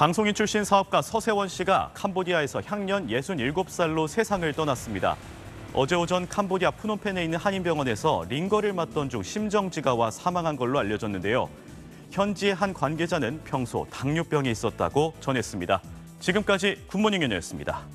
방송인 출신 사업가 서세원 씨가 캄보디아에서 향년 67살로 세상을 떠났습니다. 어제 오전 캄보디아 프놈펜에 있는 한인병원에서 링거를 맞던 중 심정지가 와 사망한 걸로 알려졌는데요. 현지의 한 관계자는 평소 당뇨병이 있었다고 전했습니다. 지금까지 굿모닝 연예였습니다.